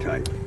type.